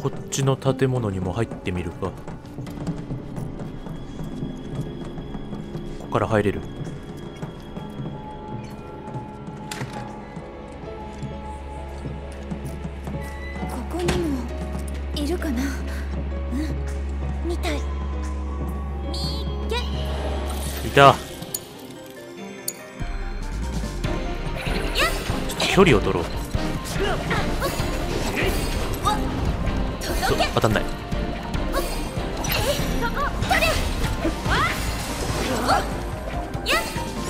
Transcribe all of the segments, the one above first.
こっちの建物にも入ってみるか。ここから入れる。ここにもいるかな。うん、みたい。いた。距離を取ろう。当たんない。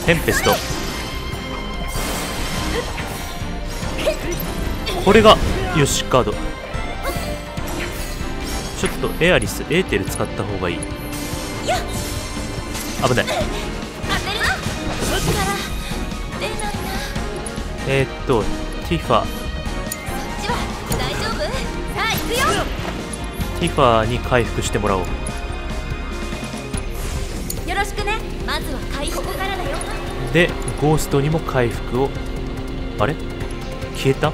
テンペスト、これがよしカード。ちょっとエアリス、エーテル使った方がいい。危ない。ティファ、ティファに回復してもらおう。よろしくね。まずは回復からだよ。でゴーストにも回復を。あれ、消えた、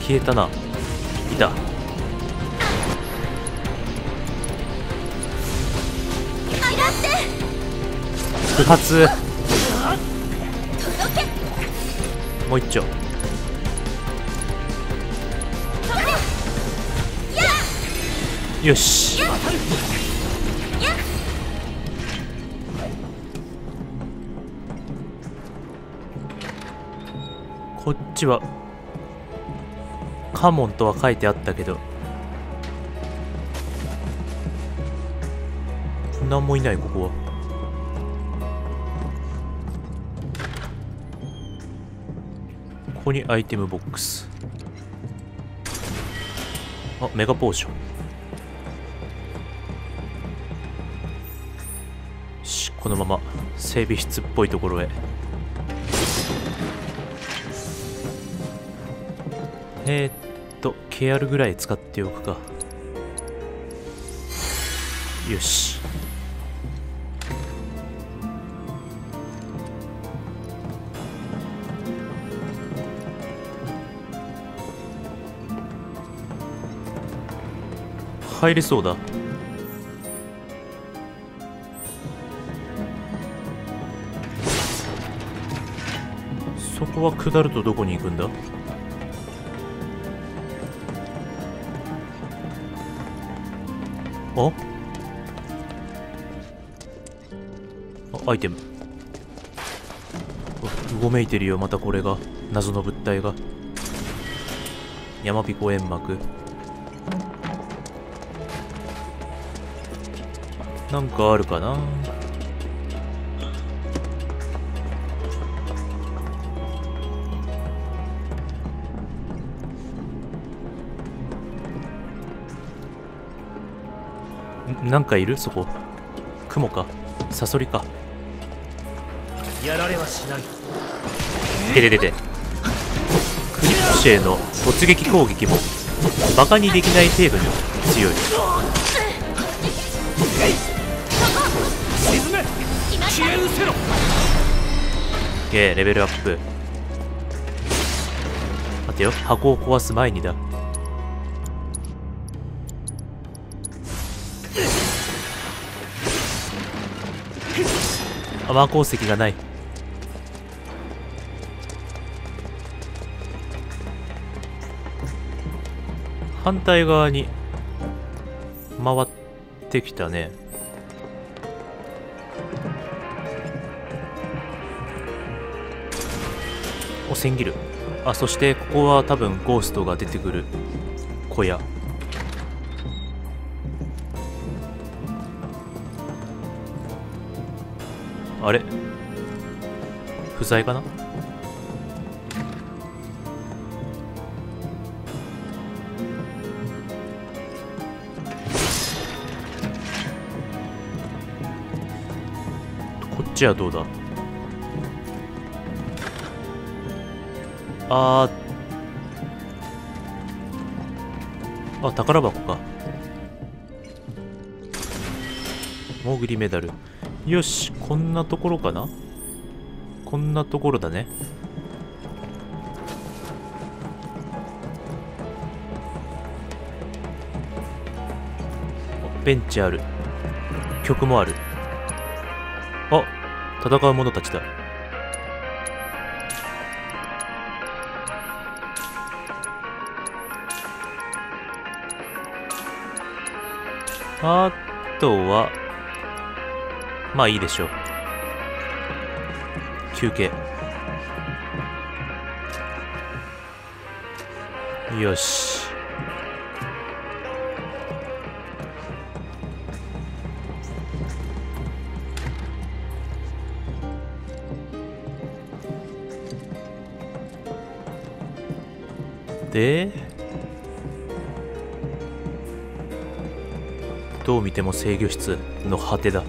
消えたな。いた。不発。もう一丁。よし。こっちはカモンとは書いてあったけど、何もいない。ここはここにアイテムボックス。あ、メガポーション。このまま整備室っぽいところへ。ケアルぐらい使っておくか。よし。入れそうだ。ここは下るとどこに行くんだ。あ、アイテム。うごめいてるよ、またこれが。謎の物体が。山彦煙幕。なんかあるかな。なんかいる。そこクモかサソリか。やられはしない。でクリプシェの突撃攻撃もバカにできない程度に強い。レベルアップ。待てよ、箱を壊す前にだ。アマー鉱石がない。反対側に回ってきたね。お、千切る。あ、そしてここは多分ゴーストが出てくる小屋。あれ、不在かな。こっちはどうだ。あ、宝箱か。潜りメダル。よし、こんなところかな。こんなところだね。ベンチある。曲もある。あ、戦う者たちだ。あとはまあいいでしょう。休憩。よし。で、どう見ても制御室の果てだ。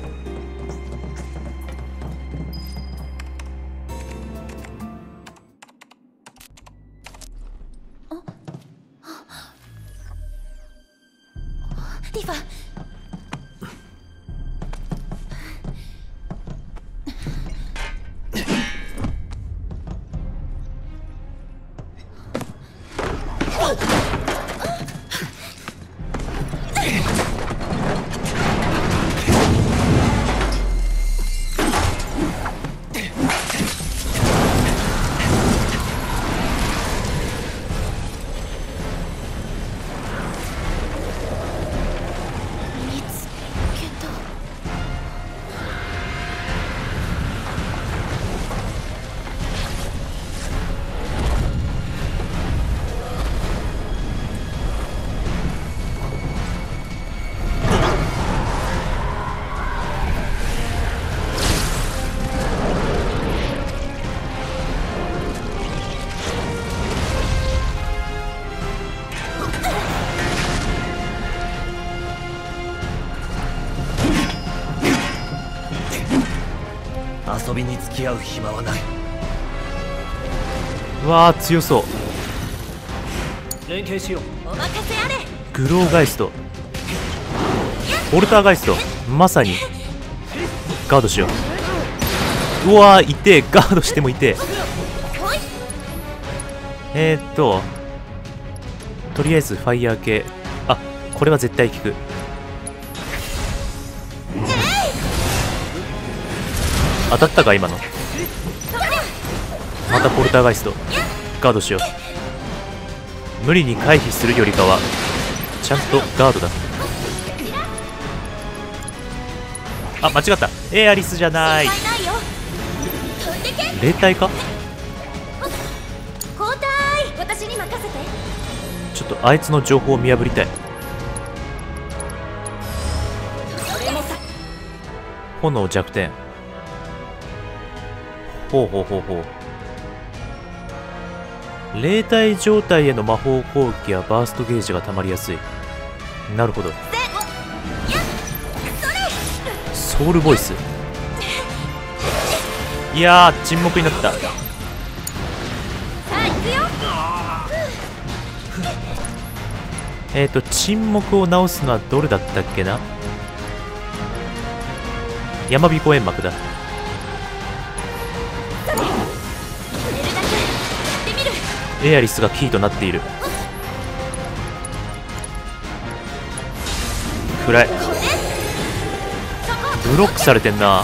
遊びに付き合う暇はない。わあ、強そう。連携しよう。お任せあれ。グローガイスト、オルターガイスト、まさに。ガードしよう。うわー、痛え。ガードしても痛え。とりあえずファイヤー系。あ、これは絶対効く。当たったか今の。またポルターガイスト、ガードしよう。無理に回避するよりかはちゃんとガードだ。あ、間違った。エアリスじゃない。霊体か。ちょっとあいつの情報を見破りたい。炎弱点。ほうほうほうほう。霊体状態への魔法攻撃やバーストゲージがたまりやすい。なるほど。ソウルボイス。いやー、沈黙になった。沈黙を直すのはどれだったっけな。やまびこ煙幕だ。エアリスがキーとなっている。暗い。ブロックされてんな。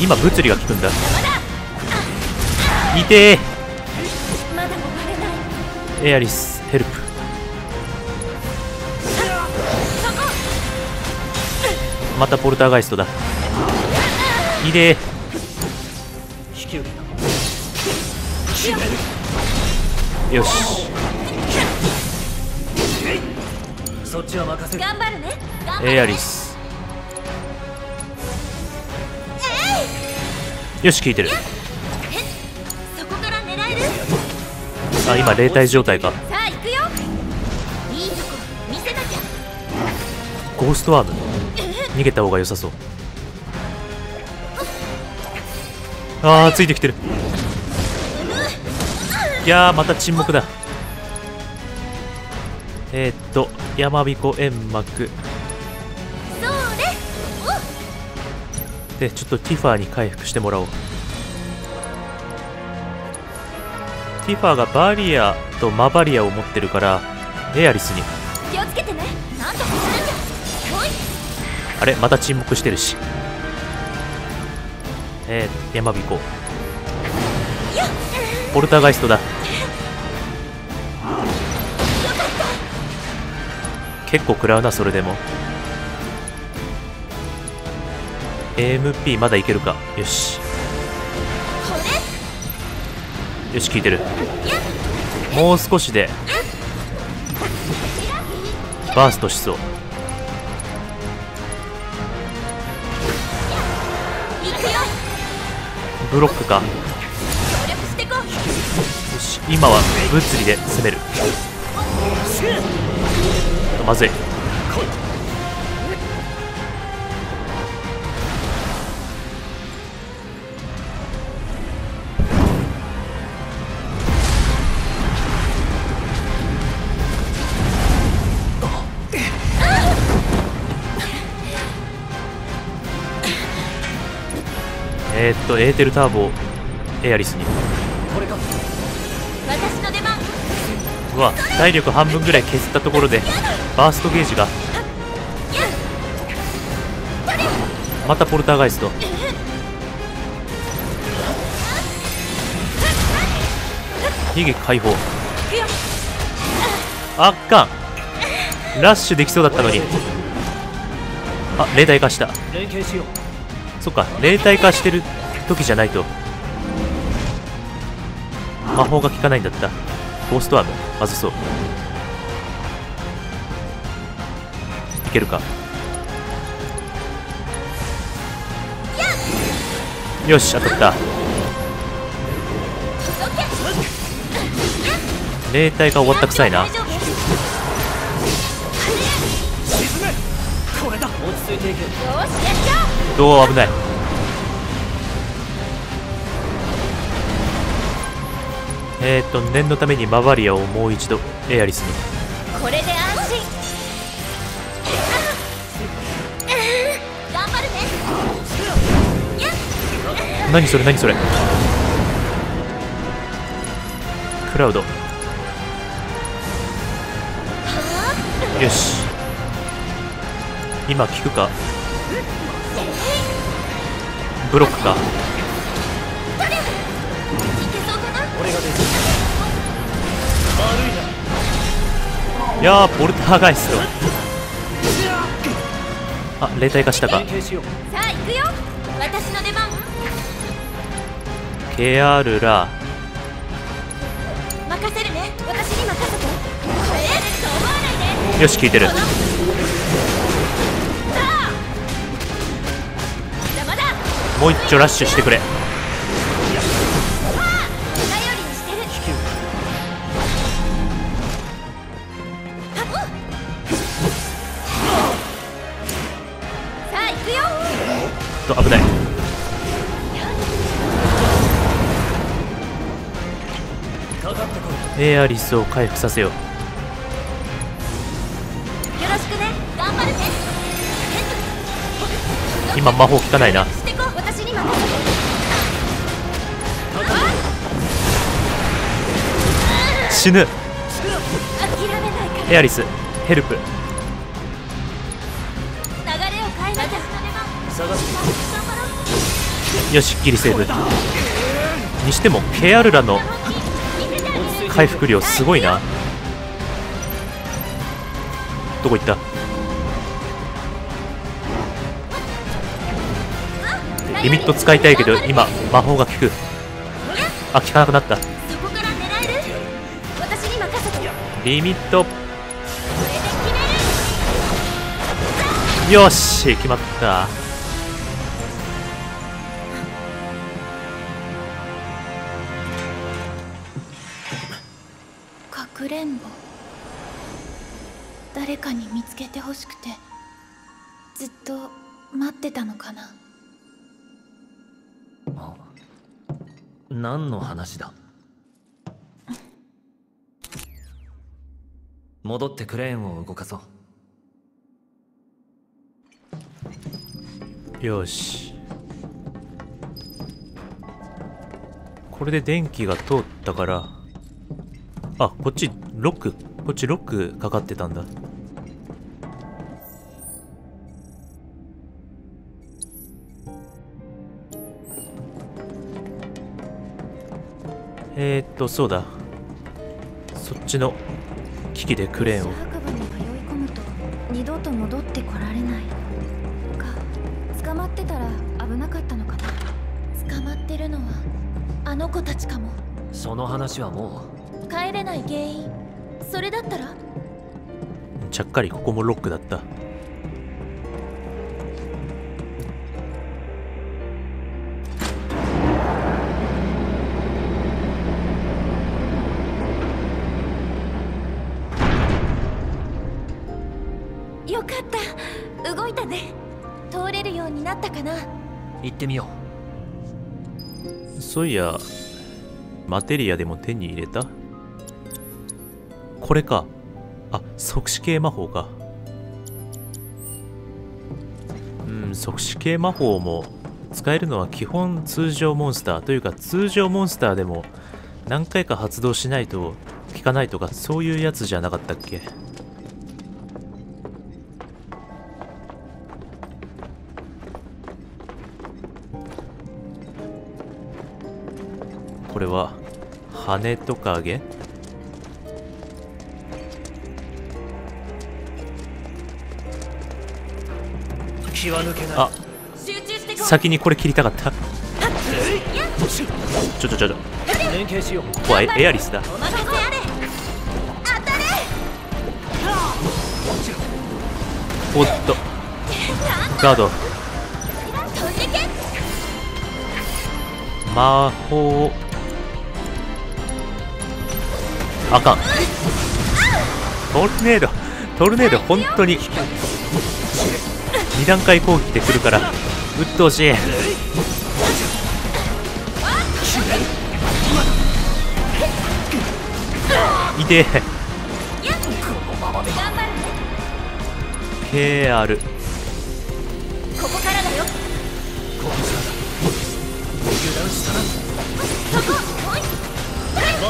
今物理が効くんだ。痛え。エアリスヘルプ。またポルターガイストだ。痛え。よし。そっちは任せる。頑張るね。エアリス。よし、効いてる。そこから狙える。あ、今霊体状態か。さあ、行くよ。いいとこ見せなきゃ。ゴーストワーム。逃げた方が良さそう。あー、ついてきてる。いやー、また沈黙だ。やまびこ煙幕でちょっとティファーに回復してもらおう。ティファがバリアとマバリアを持ってるからエアリスに気をつけてね。なんとかするんだ。あれまた沈黙してるし、山火行こう。ポルターガイストだ。結構食らうな。それでも AMP まだいけるか。よしよし、効いてる。もう少しでバーストしそう。ブロックか。よし、今は物理で攻める。まずい。エーテルターボをエアリスに。うわ、体力半分ぐらい削ったところでバーストゲージが。またポルターガイスト。悲劇解放。あっかん、ラッシュできそうだったのに。あ、霊体化した。そっか、霊体化してる時じゃないと魔法が効かないんだった。ゴーストアームまずそう。いけるか。よし、当たった。霊体が終わったくさいな。どう、危ない。念のためにマバリアをもう一度エアリスに。これで安心。頑張るね。何それ何それ。クラウド。よし、今効くか。ブロックか。いやー、ポルターガイスト。あ、霊体化したか。さあ行くよ、私の出番。ケアルラ。任せるね、私に任せて。よし、効いてる。もう一丁ラッシュしてくれ。危ない。エアリスを回復させよう。よろしくね、頑張るね。今魔法効かないな。死ぬ。エアリスヘルプ。よし、っきりセーブ。にしてもケアルラの回復量すごいな。どこ行った。リミット使いたいけど今魔法が効く。あ、効かなくなった。リミット。よし、決まった。誰かに見つけてほしくてずっと待ってたのかな。あ、何の話だ。戻ってクレーンを動かそう。よし、これで電気が通ったからあ、こっちロック、こっちロックかかってたんだ。そうだ、そっちの機器でクレーンを。二度と戻ってこられないか。捕まってたら危なかったのかな。捕まってるのはあの子たちかも。その話はもう。帰れない原因、それだったら。ちゃっかりここもロックだった。よかった、動いたね。通れるようになったかな。行ってみよう。そういや、マテリアでも手に入れたこれか。あ、即死系魔法か。うん、即死系魔法も使えるのは基本通常モンスターというか、通常モンスターでも何回か発動しないと効かないとか、そういうやつじゃなかったっけ。これは羽トカゲ？あ、先にこれ切りたかった。ちょここはエアリスだ。おっと、ガード魔法あかん。トルネード本当に2段階攻撃でくるから鬱陶しい。痛え。KR ここからだよ。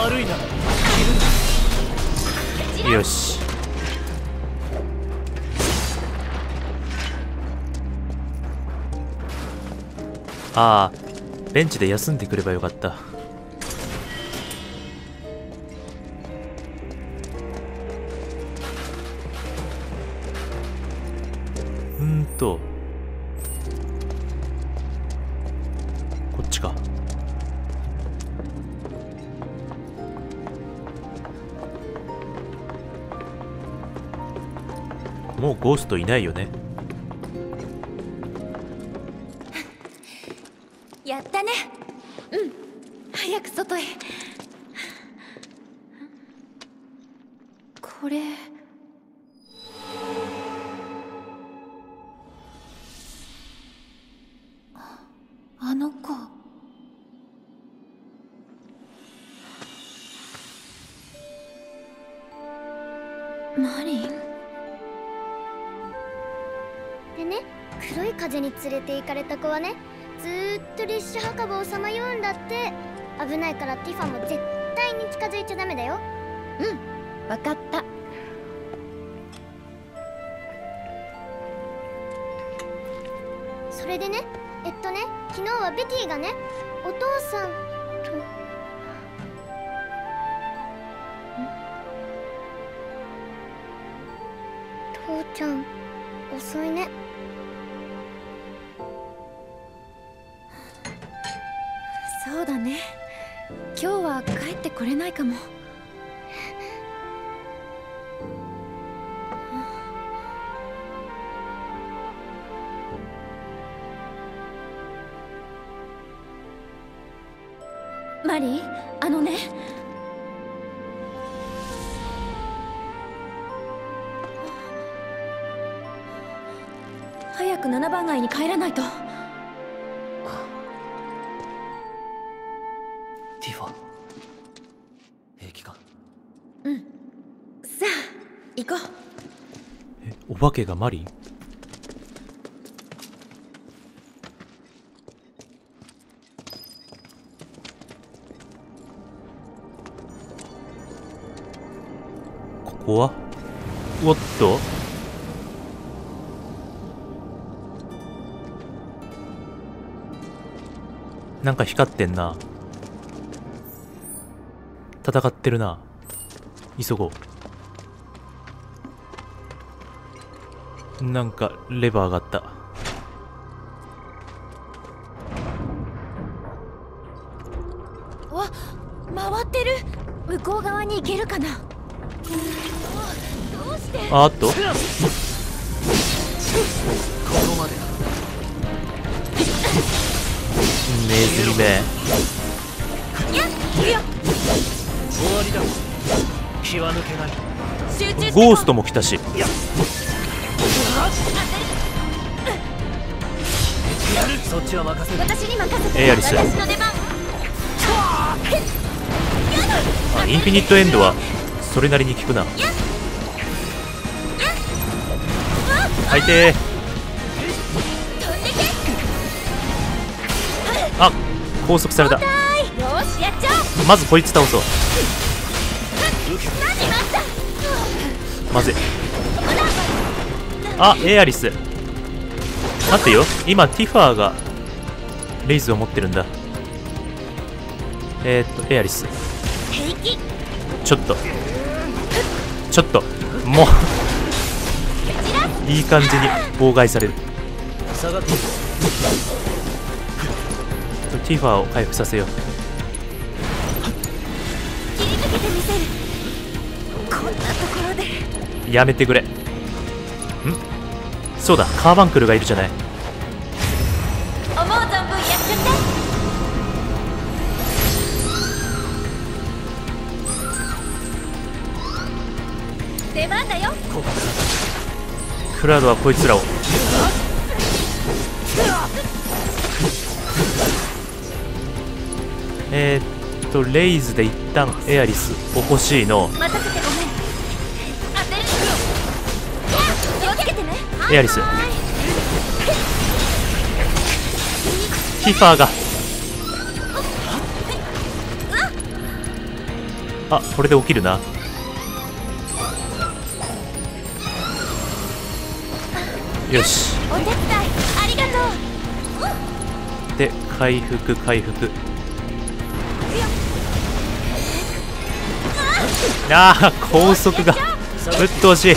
悪いな。よし、ああ、ベンチで休んでくればよかった。こっちか。もうゴーストいないよね。やったね。うん。早く外へ。これ。あの子。マリン。でね、黒い風に連れて行かれた子はね、ずーっとリッシュ墓場をさまようんだって。危ないからティファも絶対に近づいちゃダメだよ。うん、分かった。それでね、昨日はベティがね、お父さんと父ちゃん遅いね。そうだね、今日は帰ってこれないかも。マリー、あのね、早く7番街に帰らないと。ティファ、平気か？うん、さあ行こう。え、お化けがマリン？こはおっとなんか光ってんな。戦ってるな。急ごう。なんかレバーがあった。わっ、回ってる。向こう側に行けるかな。どうして。あっとここまでだ。ネズミめ。終わりだ。気は抜けない。集中して。ゴーストも来たし。そっちは任せ。私に任せて。エアリス。インフィニットエンドはそれなりに効くな。最低。あ、拘束された。まずこいつ倒そう。まずい。あ、エアリス。待てよ、今ティファーがレイズを持ってるんだ。エアリス。ちょっともういい感じに妨害される。ティファーを回復させよう。やめてくれ。ん、そうだ、カーバンクルがいるじゃない。思う存分やっちゃって。クラウドはこいつらをレイズで一旦エアリスを欲しいの。エアリス。ティファーが、あ、これで起きるな。よし、お手伝いありがとう。で、回復。ああ、高速がぶっ通しい。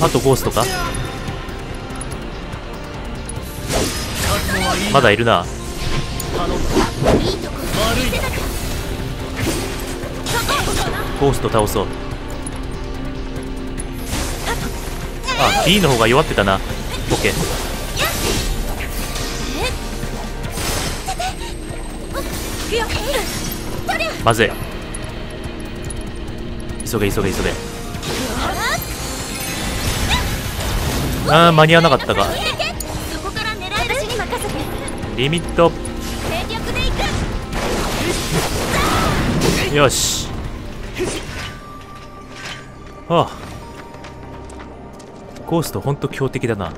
あとゴーストか、まだいるな。ゴースト倒そう。あ、B の方が弱ってたな。 OK。 まずい。急げ。ああ、間に合わなかったか。リミット。よし。ああ、ゴーストほんと強敵だな。